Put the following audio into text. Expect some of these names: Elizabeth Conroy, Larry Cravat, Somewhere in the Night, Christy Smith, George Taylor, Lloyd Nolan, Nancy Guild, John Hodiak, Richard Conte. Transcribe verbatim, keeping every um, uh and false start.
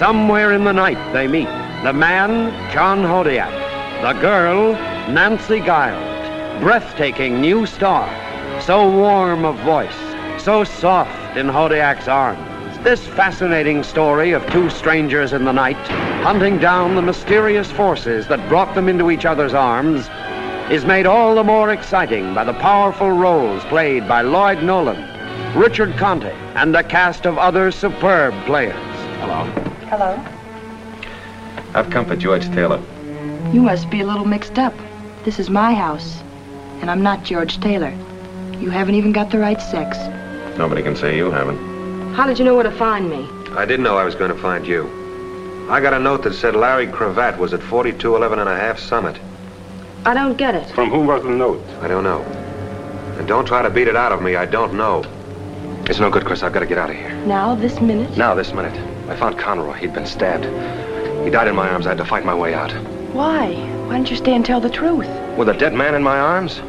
Somewhere in the night they meet. The man, John Hodiak. The girl, Nancy Guild. Breathtaking new star. So warm of voice. So soft in Hodiak's arms. This fascinating story of two strangers in the night hunting down the mysterious forces that brought them into each other's arms is made all the more exciting by the powerful roles played by Lloyd Nolan, Richard Conte, and a cast of other superb players. Hello. Hello. I've come for George Taylor. You must be a little mixed up. This is my house, and I'm not George Taylor. You haven't even got the right sex. Nobody can say you haven't. How did you know where to find me? I didn't know I was going to find you. I got a note that said Larry Cravat was at forty-two eleven and a half Summit. I don't get it. From whom was the note? I don't know. And don't try to beat it out of me. I don't know. It's no good, Chris. I've got to get out of here. Now, this minute? Now, this minute. I found Conroy. He'd been stabbed. He died in my arms. I had to fight my way out. Why? Why didn't you stay and tell the truth? With a dead man in my arms?